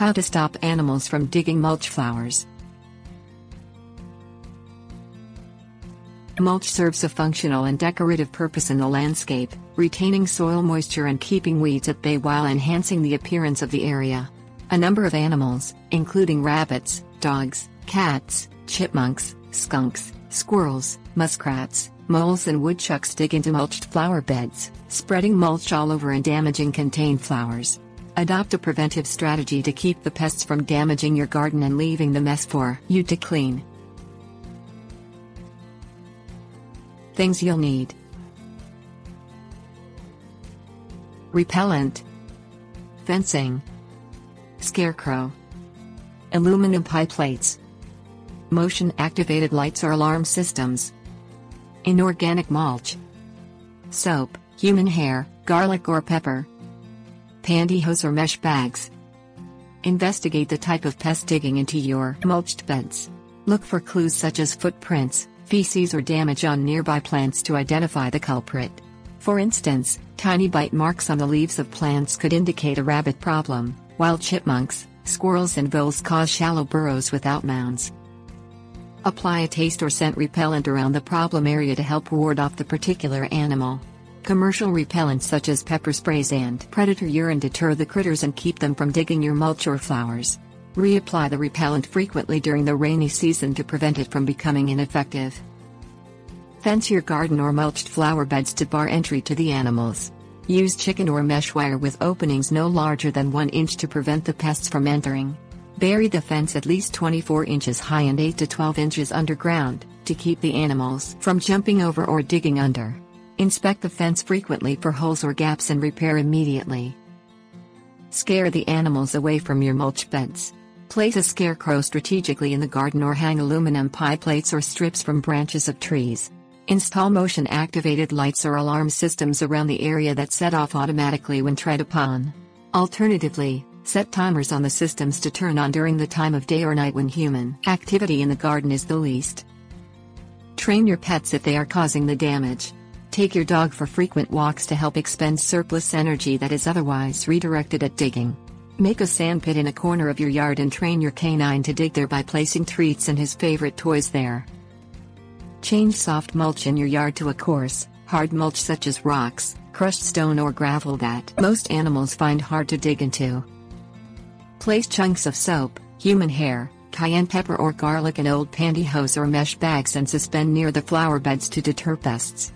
How to stop animals from digging mulch flowers. Mulch serves a functional and decorative purpose in the landscape, retaining soil moisture and keeping weeds at bay while enhancing the appearance of the area. A number of animals, including rabbits, dogs, cats, chipmunks, skunks, squirrels, muskrats, moles and woodchucks dig into mulched flower beds, spreading mulch all over and damaging contained flowers. Adopt a preventive strategy to keep the pests from damaging your garden and leaving the mess for you to clean. Things you'll need: repellent, fencing, scarecrow, aluminum pie plates, motion-activated lights or alarm systems, inorganic mulch, soap, human hair, garlic or pepper, pantyhose or mesh bags. Investigate the type of pest digging into your mulched beds. Look for clues such as footprints, feces or damage on nearby plants to identify the culprit. For instance, tiny bite marks on the leaves of plants could indicate a rabbit problem, while chipmunks, squirrels and voles cause shallow burrows without mounds. Apply a taste or scent repellent around the problem area to help ward off the particular animal. Commercial repellents such as pepper sprays and predator urine deter the critters and keep them from digging your mulch or flowers. Reapply the repellent frequently during the rainy season to prevent it from becoming ineffective. Fence your garden or mulched flower beds to bar entry to the animals. Use chicken or mesh wire with openings no larger than 1 inch to prevent the pests from entering. Bury the fence at least 24 inches high and 8 to 12 inches underground, to keep the animals from jumping over or digging under. Inspect the fence frequently for holes or gaps and repair immediately. Scare the animals away from your mulch beds. Place a scarecrow strategically in the garden or hang aluminum pie plates or strips from branches of trees. Install motion-activated lights or alarm systems around the area that set off automatically when tread upon. Alternatively, set timers on the systems to turn on during the time of day or night when human activity in the garden is the least. Train your pets if they are causing the damage. Take your dog for frequent walks to help expend surplus energy that is otherwise redirected at digging. Make a sandpit in a corner of your yard and train your canine to dig there by placing treats and his favorite toys there. Change soft mulch in your yard to a coarse, hard mulch such as rocks, crushed stone or gravel that most animals find hard to dig into. Place chunks of soap, human hair, cayenne pepper or garlic in old pantyhose or mesh bags and suspend near the flower beds to deter pests.